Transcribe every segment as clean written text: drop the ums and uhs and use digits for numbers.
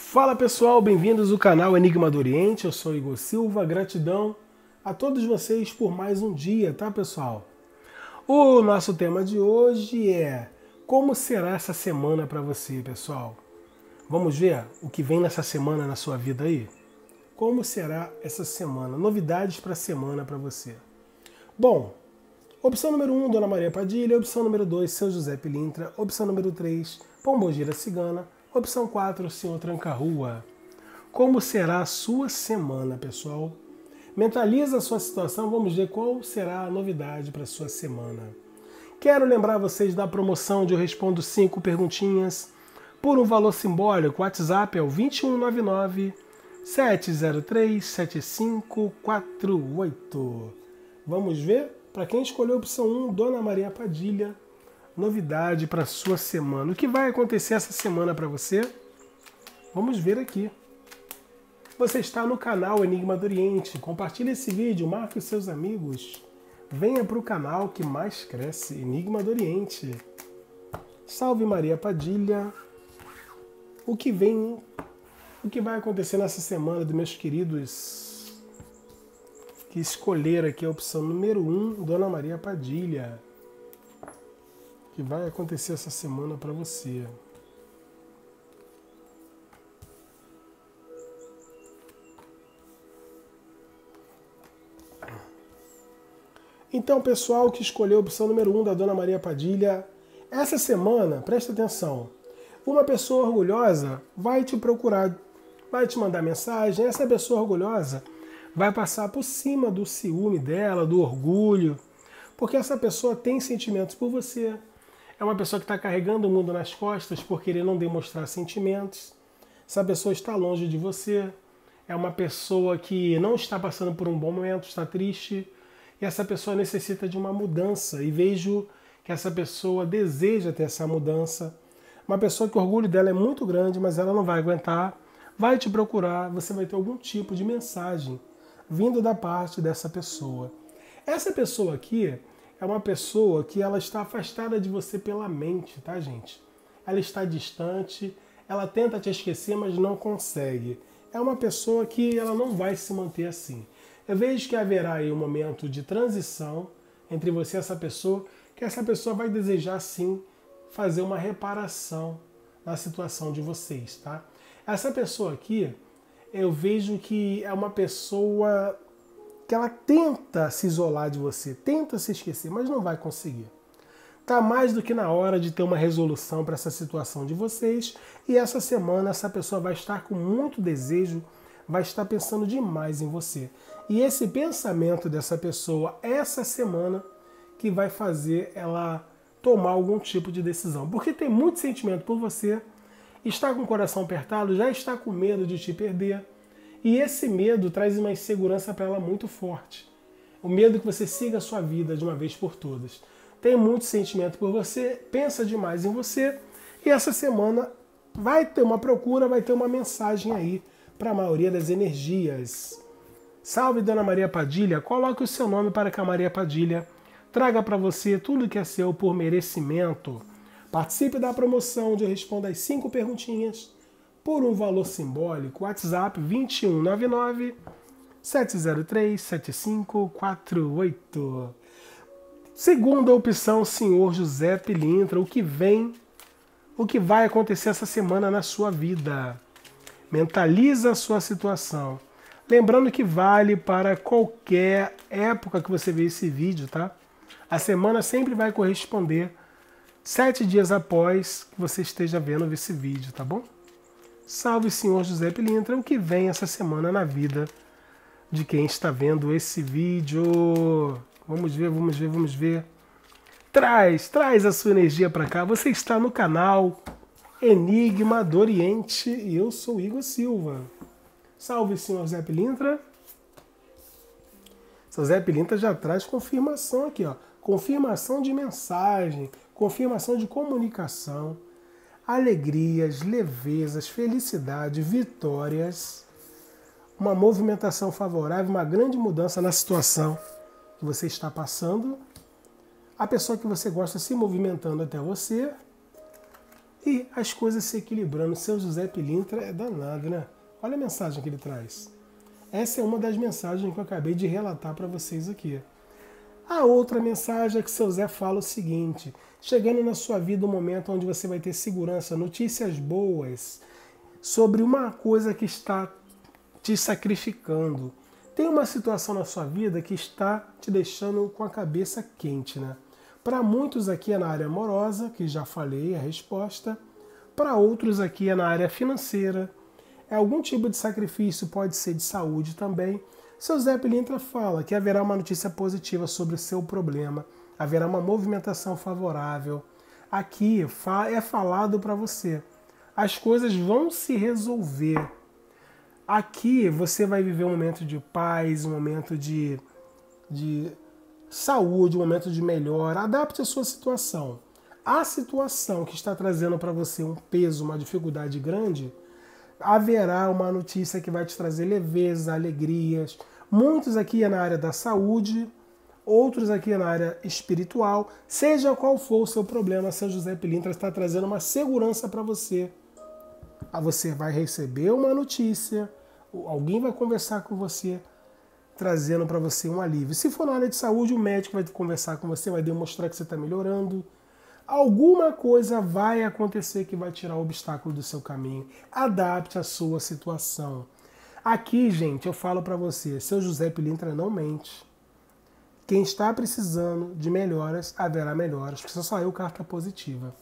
Fala pessoal, bem-vindos ao canal Enigma do Oriente, eu sou Igor Silva, gratidão a todos vocês por mais um dia, tá pessoal? O nosso tema de hoje é como será essa semana para você, pessoal? Vamos ver o que vem nessa semana na sua vida aí? Como será essa semana? Novidades para a semana para você. Bom, opção número 1, Dona Maria Padilha. Opção número 2, São José Pilintra. Opção número 3, Pombogira Cigana. Opção 4, Senhor Tranca Rua. Como será a sua semana, pessoal? Mentaliza a sua situação, vamos ver qual será a novidade para a sua semana. Quero lembrar vocês da promoção de Eu Respondo 5 Perguntinhas. Por um valor simbólico, o WhatsApp é o 2199-703-7548. Vamos ver? Para quem escolheu a opção 1, Dona Maria Padilha, novidade para sua semana. O que vai acontecer essa semana para você? Vamos ver aqui. Você está no canal Enigma do Oriente. Compartilhe esse vídeo, marque os seus amigos. Venha para o canal que mais cresce, Enigma do Oriente. Salve Maria Padilha. O que vai acontecer nessa semana dos meus queridos que escolher aqui a opção número 1, Dona Maria Padilha. O que vai acontecer essa semana para você? Então, pessoal que escolheu a opção número 1 da Dona Maria Padilha, essa semana, presta atenção, uma pessoa orgulhosa vai te procurar, vai te mandar mensagem, essa pessoa orgulhosa vai passar por cima do ciúme dela, do orgulho, porque essa pessoa tem sentimentos por você. É uma pessoa que está carregando o mundo nas costas por querer não demonstrar sentimentos. Essa pessoa está longe de você. É uma pessoa que não está passando por um bom momento, está triste. E essa pessoa necessita de uma mudança. E vejo que essa pessoa deseja ter essa mudança. Uma pessoa que o orgulho dela é muito grande, mas ela não vai aguentar. Vai te procurar, você vai ter algum tipo de mensagem vindo da parte dessa pessoa. Essa pessoa aqui é uma pessoa que ela está afastada de você pela mente, tá, gente? Ela está distante, ela tenta te esquecer, mas não consegue. É uma pessoa que ela não vai se manter assim. Eu vejo que haverá aí um momento de transição entre você e essa pessoa, que essa pessoa vai desejar, sim, fazer uma reparação na situação de vocês, tá? Essa pessoa aqui, eu vejo que é uma pessoa que ela tenta se isolar de você, tenta se esquecer, mas não vai conseguir. Tá mais do que na hora de ter uma resolução para essa situação de vocês, e essa semana essa pessoa vai estar com muito desejo, vai estar pensando demais em você. E esse pensamento dessa pessoa, essa semana, que vai fazer ela tomar algum tipo de decisão. Porque tem muito sentimento por você, está com o coração apertado, já está com medo de te perder. E esse medo traz uma insegurança para ela muito forte. O medo que você siga a sua vida de uma vez por todas. Tem muito sentimento por você, pensa demais em você. E essa semana vai ter uma procura, vai ter uma mensagem aí para a maioria das energias. Salve Dona Maria Padilha, coloque o seu nome para que a Maria Padilha traga para você tudo que é seu por merecimento. Participe da promoção de Eu Respondo as 5 Perguntinhas por um valor simbólico. WhatsApp 2199-703-7548. Segunda opção, Senhor José Pilintra. O que vai acontecer essa semana na sua vida? Mentaliza a sua situação. Lembrando que vale para qualquer época que você vê esse vídeo, tá? A semana sempre vai corresponder 7 dias após que você esteja vendo esse vídeo, tá bom? Salve Senhor José Pilintra, o que vem essa semana na vida de quem está vendo esse vídeo? Vamos ver, vamos ver, vamos ver. Traz a sua energia para cá. Você está no canal Enigma do Oriente e eu sou Igor Silva. Salve Senhor José Pilintra. Seu José Pilintra já traz confirmação aqui, ó. Confirmação de mensagem, confirmação de comunicação, alegrias, levezas, felicidade, vitórias, uma movimentação favorável, uma grande mudança na situação que você está passando, a pessoa que você gosta se movimentando até você, e as coisas se equilibrando. Seu José Pilintra é danado, né? Olha a mensagem que ele traz. Essa é uma das mensagens que eu acabei de relatar para vocês aqui. A outra mensagem é que seu Zé fala o seguinte: chegando na sua vida um momento onde você vai ter segurança, notícias boas sobre uma coisa que está te sacrificando. Tem uma situação na sua vida que está te deixando com a cabeça quente, né? Para muitos aqui é na área amorosa, que já falei a resposta. Para outros aqui é na área financeira. É algum tipo de sacrifício, pode ser de saúde também. Seu Zé Pilintra fala que haverá uma notícia positiva sobre o seu problema, haverá uma movimentação favorável. Aqui é falado para você. As coisas vão se resolver. Aqui você vai viver um momento de paz, um momento de saúde, um momento de melhora. Adapte a sua situação. A situação que está trazendo para você um peso, uma dificuldade grande, haverá uma notícia que vai te trazer leveza, alegrias. Muitos aqui é na área da saúde, outros aqui é na área espiritual. Seja qual for o seu problema, seu José Pilintra está trazendo uma segurança para você. Você vai receber uma notícia, alguém vai conversar com você, trazendo para você um alívio. Se for na área de saúde, o médico vai conversar com você, vai demonstrar que você está melhorando. Alguma coisa vai acontecer que vai tirar o obstáculo do seu caminho. Adapte a sua situação. Aqui, gente, eu falo para você, seu José Pilintra não mente. Quem está precisando de melhoras, haverá melhoras, porque só saiu carta positiva.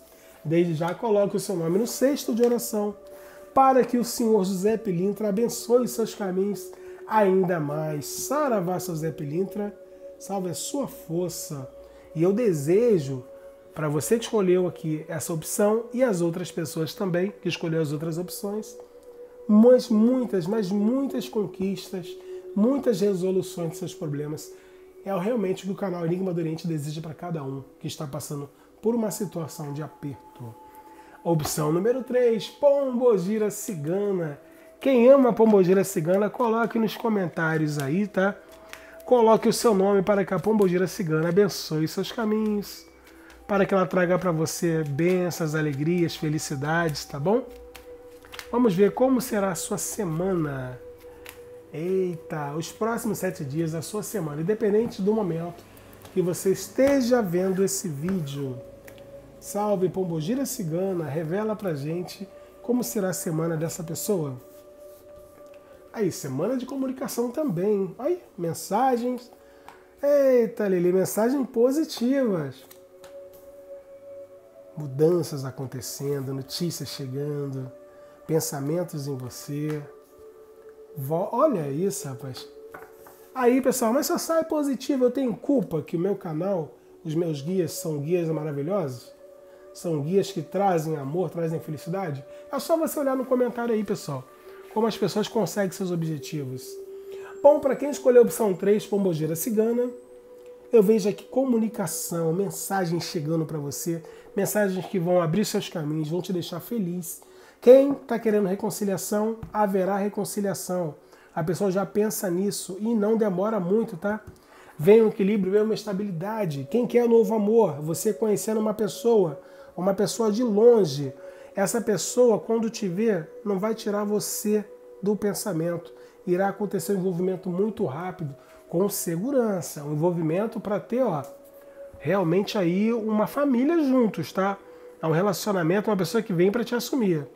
Desde já, coloque o seu nome no cesto de oração, para que o Senhor José Pilintra abençoe seus caminhos ainda mais. Saravá, seu José Pilintra, salve a sua força. E eu desejo para você que escolheu aqui essa opção e as outras pessoas também que escolheu as outras opções, mas muitas conquistas, muitas resoluções de seus problemas. É realmente o que o canal Enigma do Oriente deseja para cada um que está passando por uma situação de aperto. Opção número 3, Pombogira Cigana. Quem ama Pombogira Cigana, coloque nos comentários aí, tá? Coloque o seu nome para que a Pombogira Cigana abençoe seus caminhos, para que ela traga para você bênçãos, alegrias, felicidades, tá bom? Vamos ver como será a sua semana. Eita, os próximos 7 dias da sua semana, independente do momento que você esteja vendo esse vídeo. Salve, Pombogira Cigana, revela pra gente como será a semana dessa pessoa. Aí, semana de comunicação também. Aí, mensagens. Eita, Lili, mensagens positivas. Mudanças acontecendo, notícias chegando, pensamentos em você. Olha isso, rapaz. Aí, pessoal, mas só sai positivo. Eu tenho culpa que o meu canal, os meus guias são guias maravilhosos? São guias que trazem amor, trazem felicidade? É só você olhar no comentário aí, pessoal, como as pessoas conseguem seus objetivos. Bom, para quem escolheu a opção 3, Pombogira Cigana, eu vejo aqui comunicação, mensagens chegando para você, mensagens que vão abrir seus caminhos, vão te deixar feliz. Quem está querendo reconciliação, haverá reconciliação. A pessoa já pensa nisso e não demora muito, tá? Vem um equilíbrio, vem uma estabilidade. Quem quer um novo amor, você conhecendo uma pessoa de longe, essa pessoa, quando te ver, não vai tirar você do pensamento. Irá acontecer um envolvimento muito rápido, com segurança, um envolvimento para ter, ó, realmente aí uma família juntos, tá? É um relacionamento, uma pessoa que vem para te assumir.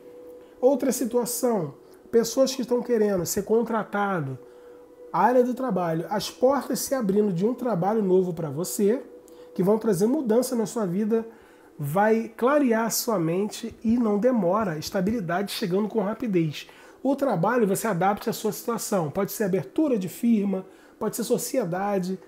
Outra situação, pessoas que estão querendo ser contratado, a área do trabalho, as portas se abrindo de um trabalho novo para você, que vão trazer mudança na sua vida, vai clarear a sua mente e não demora, estabilidade chegando com rapidez. O trabalho você adapte à sua situação, pode ser abertura de firma, pode ser sociedade,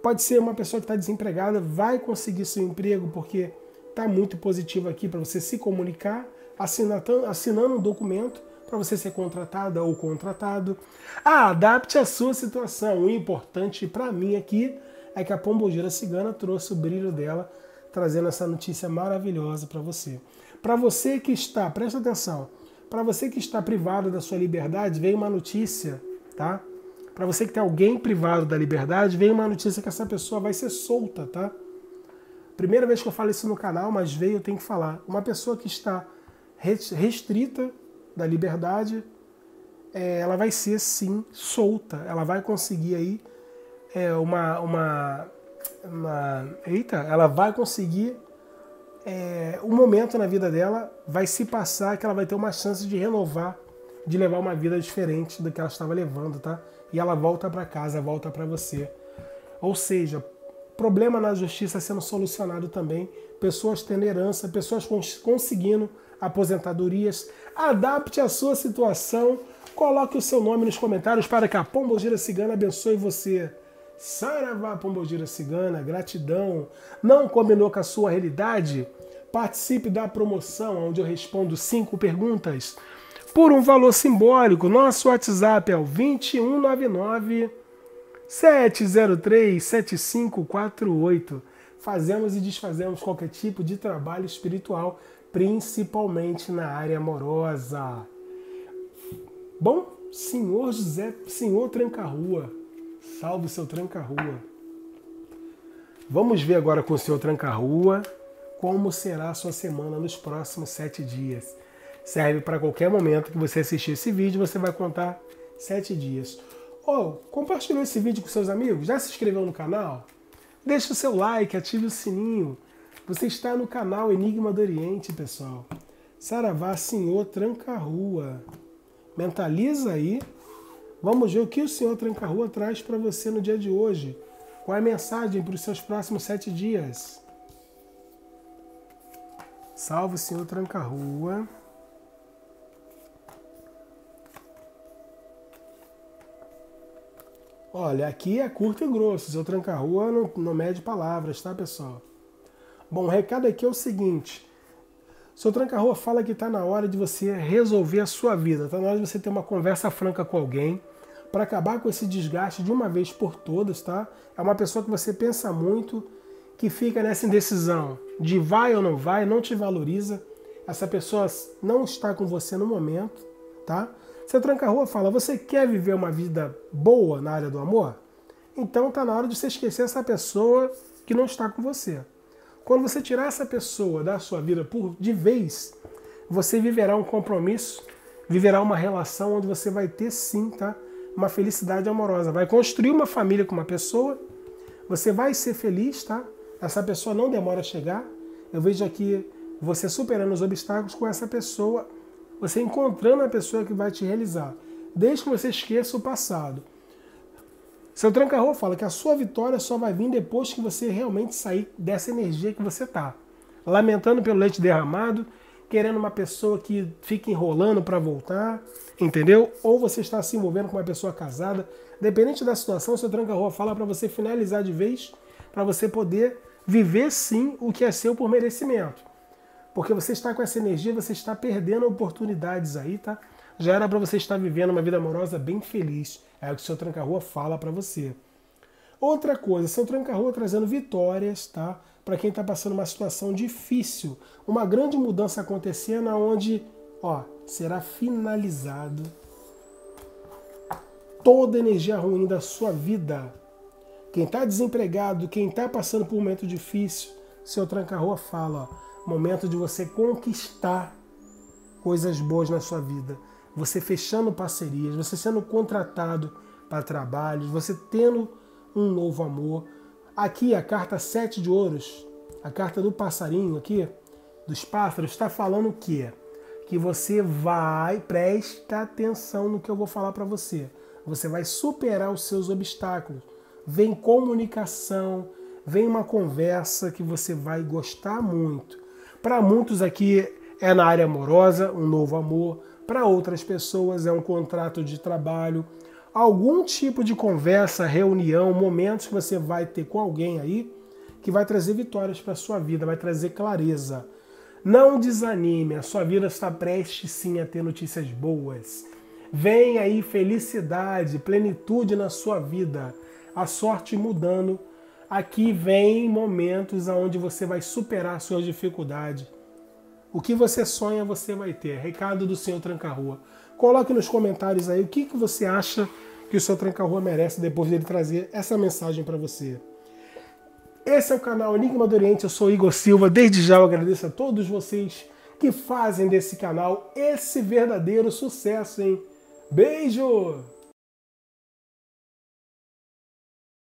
pode ser uma pessoa que está desempregada, vai conseguir seu emprego, porque está muito positivo aqui para você se comunicar, assinando um documento para você ser contratada ou contratado. Ah, adapte a sua situação. O importante para mim aqui é que a Pombogira Cigana trouxe o brilho dela, trazendo essa notícia maravilhosa para você. Para você que está, presta atenção, para você que está privado da sua liberdade, veio uma notícia, tá? Para você que tem alguém privado da liberdade, veio uma notícia que essa pessoa vai ser solta, tá? Primeira vez que eu falo isso no canal, mas veio, eu tenho que falar. Uma pessoa que está restrita da liberdade, ela vai ser, sim, solta. Ela vai conseguir aí ela vai conseguir um momento na vida dela, vai se passar que ela vai ter uma chance de renovar, de levar uma vida diferente do que ela estava levando, tá? E ela volta para casa, volta para você. Ou seja, problema na justiça sendo solucionado também, pessoas tendo herança, pessoas conseguindo aposentadorias. Adapte a sua situação, coloque o seu nome nos comentários para que a Pombogira Cigana abençoe você. Saravá, Pombogira Cigana, gratidão. Não combinou com a sua realidade? Participe da promoção, onde eu respondo 5 perguntas por um valor simbólico. Nosso WhatsApp é o 2199-703-7548. Fazemos e desfazemos qualquer tipo de trabalho espiritual, principalmente na área amorosa. Bom, Senhor José, Senhor Tranca Rua, salve o seu Tranca Rua. Vamos ver agora com o Senhor Tranca Rua como será a sua semana nos próximos 7 dias. Serve para qualquer momento que você assistir esse vídeo, você vai contar 7 dias. Compartilhou esse vídeo com seus amigos? Já se inscreveu no canal? Deixa o seu like, ative o sininho. Você está no canal Enigma do Oriente, pessoal. Saravá, Senhor Tranca Rua. Mentaliza aí. Vamos ver o que o Senhor Tranca Rua traz para você no dia de hoje. Qual é a mensagem para os seus próximos 7 dias? Salve o Senhor Tranca Rua. Olha, aqui é curto e grosso. O Senhor Tranca Rua não mede palavras, tá, pessoal? Bom, o recado aqui é o seguinte. O Senhor Tranca Rua fala que está na hora de você resolver a sua vida. Está na hora de você ter uma conversa franca com alguém, para acabar com esse desgaste de uma vez por todas, tá? É uma pessoa que você pensa muito, que fica nessa indecisão de vai ou não vai, não te valoriza. Essa pessoa não está com você no momento, tá? Seu Tranca Rua fala, você quer viver uma vida boa na área do amor? Então tá na hora de você esquecer essa pessoa que não está com você. Quando você tirar essa pessoa da sua vida de vez, você viverá um compromisso, viverá uma relação onde você vai ter, sim, tá? Uma felicidade amorosa. Vai construir uma família com uma pessoa, você vai ser feliz, tá? Essa pessoa não demora a chegar. Eu vejo aqui você superando os obstáculos com essa pessoa, você encontrando a pessoa que vai te realizar, desde que você esqueça o passado. Seu Tranca Rua fala que a sua vitória só vai vir depois que você realmente sair dessa energia que você tá. Lamentando pelo leite derramado, querendo uma pessoa que fica enrolando para voltar, entendeu? Ou você está se envolvendo com uma pessoa casada. Dependente da situação, seu Tranca Rua fala para você finalizar de vez, para você poder viver, sim, o que é seu por merecimento. Porque você está com essa energia, você está perdendo oportunidades aí, tá? Já era para você estar vivendo uma vida amorosa bem feliz. É o que o seu Tranca Rua fala para você. Outra coisa, seu Tranca Rua trazendo vitórias, tá? Para quem está passando uma situação difícil, uma grande mudança acontecendo, onde, ó, será finalizado toda a energia ruim da sua vida. Quem está desempregado, quem está passando por um momento difícil, seu Tranca Rua fala, ó, momento de você conquistar coisas boas na sua vida. Você fechando parcerias, você sendo contratado para trabalhos, você tendo um novo amor. Aqui a carta 7 de ouros, a carta do passarinho aqui, dos pássaros, está falando o quê? Que você vai, presta atenção no que eu vou falar para você. Você vai superar os seus obstáculos. Vem comunicação, vem uma conversa que você vai gostar muito. Para muitos aqui é na área amorosa, um novo amor. Para outras pessoas é um contrato de trabalho. Algum tipo de conversa, reunião, momentos que você vai ter com alguém aí que vai trazer vitórias para a sua vida, vai trazer clareza. Não desanime, a sua vida está prestes, sim, a ter notícias boas. Vem aí felicidade, plenitude na sua vida, a sorte mudando. Aqui vem momentos onde você vai superar suas dificuldades. O que você sonha, você vai ter. Recado do Senhor Tranca Rua. Coloque nos comentários aí o que você acha que o Senhor Tranca Rua merece depois dele trazer essa mensagem para você. Esse é o canal Enigma do Oriente, eu sou Igor Silva. Desde já eu agradeço a todos vocês que fazem desse canal esse verdadeiro sucesso, hein? Beijo!